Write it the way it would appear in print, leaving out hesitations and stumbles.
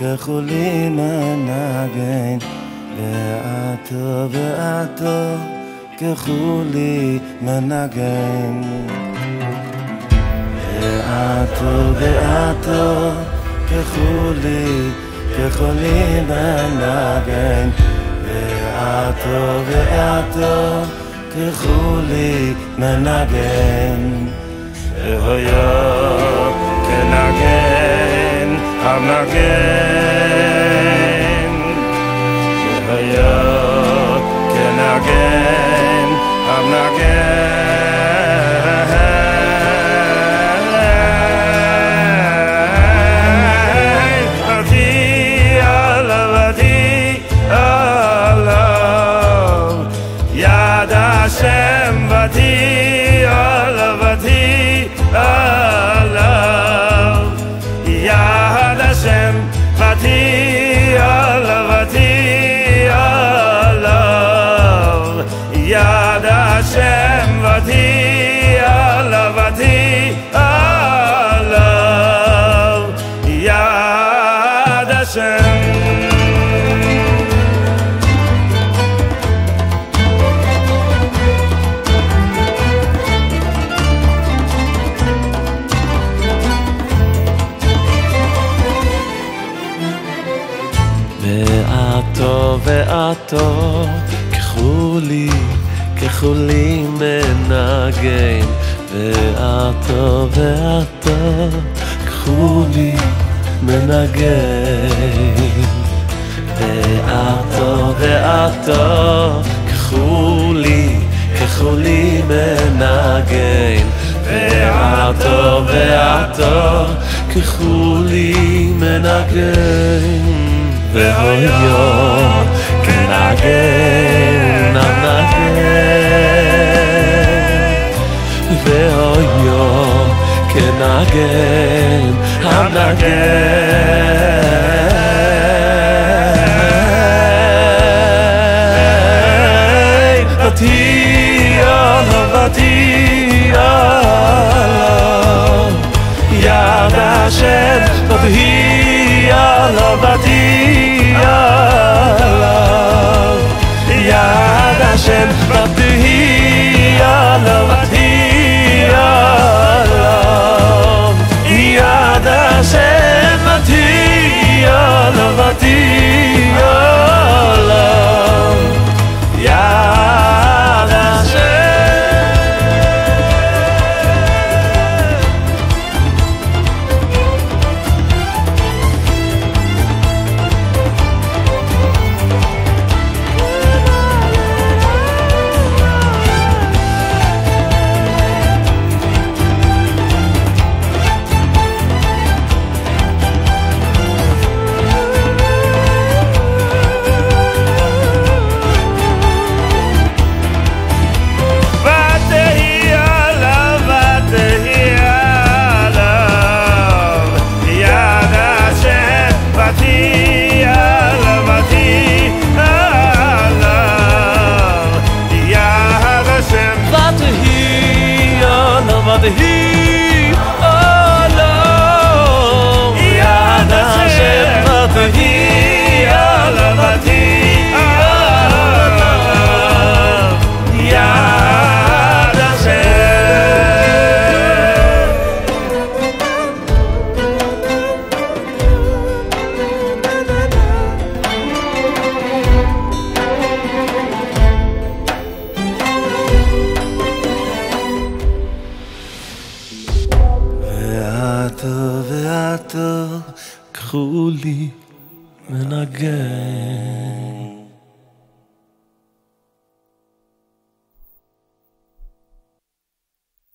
תיקחו לי מנגן, ואתו ואתו תיקחו לי מנגן, ואתו ואתו תיקחו לי מנגן, ואתו ואתו תיקחו לי מנגן. אהויה כנגן המנגן, אהויה כנגן המנגן. עדי עליו, עדי עליו, יד השם עדי עליו, עדי עליו, יד השם עדי עליו, עדי עליו, יד השם עדי עליו, עדי עליו, יד השם. ואתו ואתו קחו לי מנגן, ואתו ואתו קחו לי מנגן, ואתו ואתו קחו לי מנגן, ואתו ואתו קחו לי מנגן. והויה כנגן המנגן, והויה כנגן המנגן. עדי עליו, עדי עליו, יד השם עדי עליו, עדי עליו, יד השם עדי עליו, עדי עליו, יד השם עדי עליו, עדי עליו, יד השם. He alone, yad Hashem v'hi alavati alav, yad ואתו ואתו קחו לי מנגן.